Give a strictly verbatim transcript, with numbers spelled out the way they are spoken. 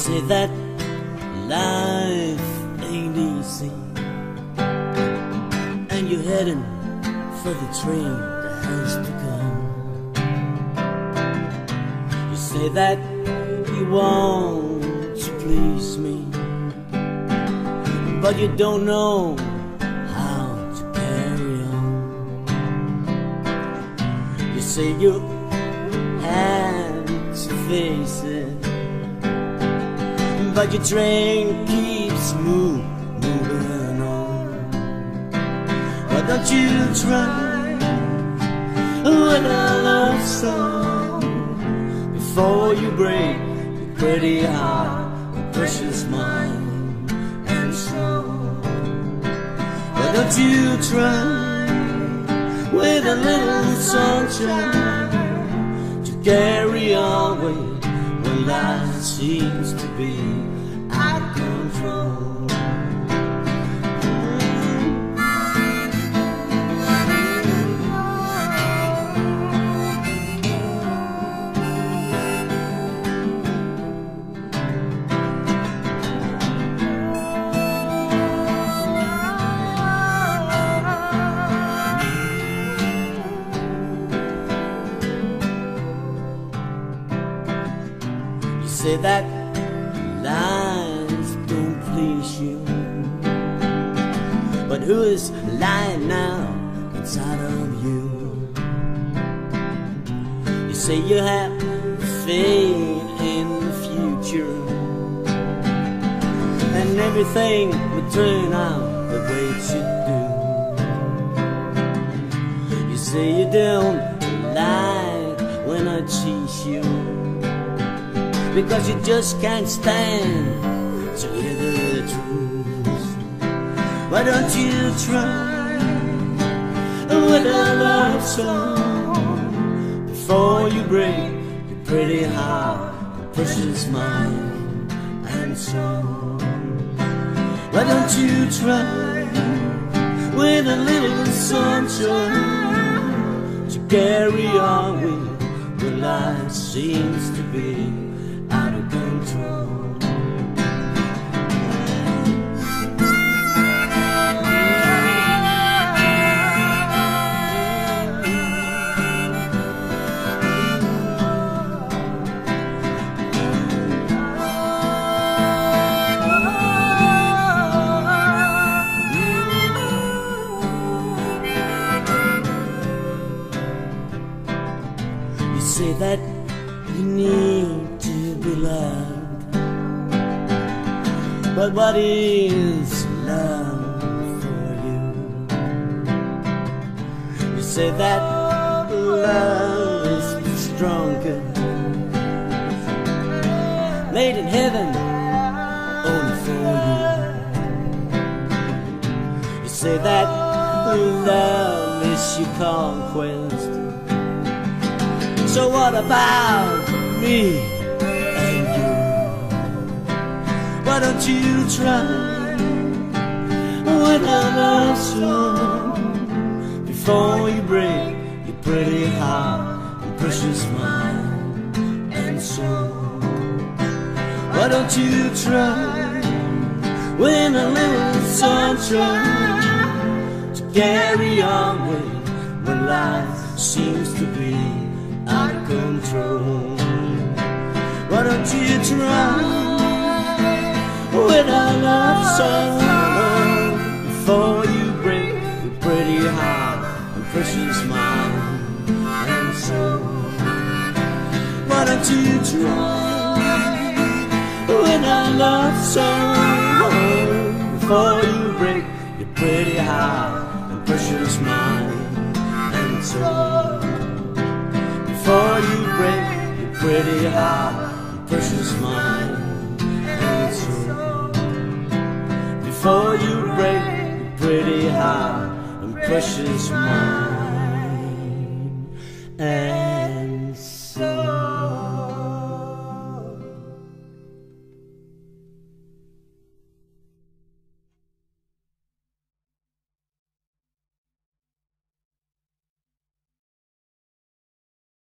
say that life ain't easy, and you're heading for the train that has begun. You say that you want to please me, but you don't know how to carry on. You say you had to face it, but your train keeps move, moving on. Why don't you try another love song before you break your pretty heart and precious mind and soul? Why don't you try with a little sunshine to carry on with when life seems to be say that lies don't please you, but who is lying now inside of you? You say you have faith in the future, and everything will turn out the way it should do. You say you don't like when I tease you, because you just can't stand to hear the truth. Why don't you try with a love song before you break your pretty heart, your precious mind and soul? Why don't you try with a little sunshine to carry on with what life seems to be? You say that you need to be loved, but what is love for you? You say that love is stronger, made in heaven only for you. You say that love is your conquest, so what about me and you? Why don't you try with a love song before you break your pretty heart and precious mind and soul? Why don't you try with a little sunshine to carry on with when life seems to be out of control? Why don't you try with a love song before you break your pretty heart and precious mind and soul? Why don't you try with a love song before you break your pretty heart and precious mind and soul? Before you break your pretty heart, precious mind and soul. Before you break your pretty heart and precious mind and